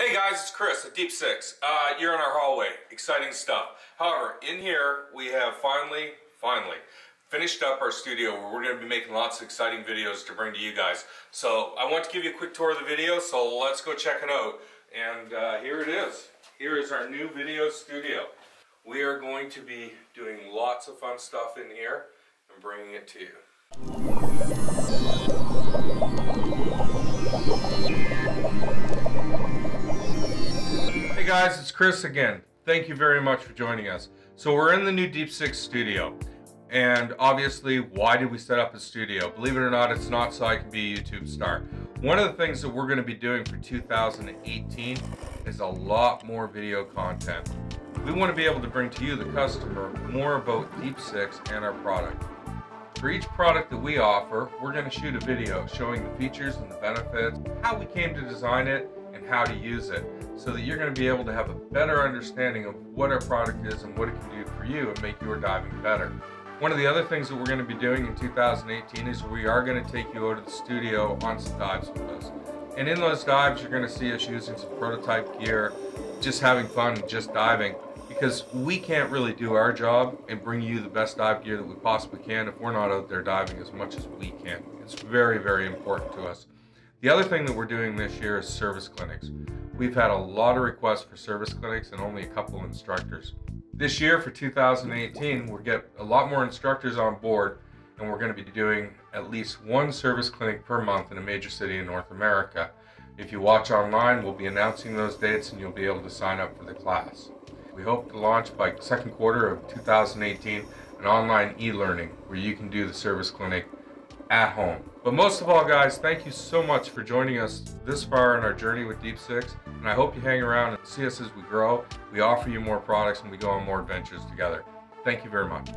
Hey guys, it's Chris at Deep Six. You're in our hallway. Exciting stuff. However, in here we have finally finished up our studio where we're going to be making lots of exciting videos to bring to you guys. So I want to give you a quick tour of the video, so let's go check it out. And here it is. Here is our new video studio. We are going to be doing lots of fun stuff in here and bringing it to you. Hey guys, it's Chris again. Thank you very much for joining us. So we're in the new Deep Six studio. And obviously, why did we set up a studio? Believe it or not, it's not so I can be a YouTube star. One of the things that we're going to be doing for 2018 is a lot more video content. We want to be able to bring to you, the customer, more about Deep Six and our product. For each product that we offer, we're going to shoot a video showing the features and the benefits, how we came to design it, and how to use it, so that you're going to be able to have a better understanding of what our product is and what it can do for you and make your diving better. One of the other things that we're going to be doing in 2018 is we are going to take you out of the studio on some dives with us. And in those dives, you're going to see us using some prototype gear, just having fun and just diving, because we can't really do our job and bring you the best dive gear that we possibly can if we're not out there diving as much as we can. It's very, very important to us. The other thing that we're doing this year is service clinics. We've had a lot of requests for service clinics and only a couple instructors. This year for 2018, we'll get a lot more instructors on board, and we're going to be doing at least one service clinic per month in a major city in North America. If you watch online, we'll be announcing those dates and you'll be able to sign up for the class. We hope to launch by second quarter of 2018 an online e-learning where you can do the service clinic at home. But most of all, guys, thank you so much for joining us this far in our journey with Deep Six, and I hope you hang around and see us as we grow. We offer you more products and we go on more adventures together. Thank you very much.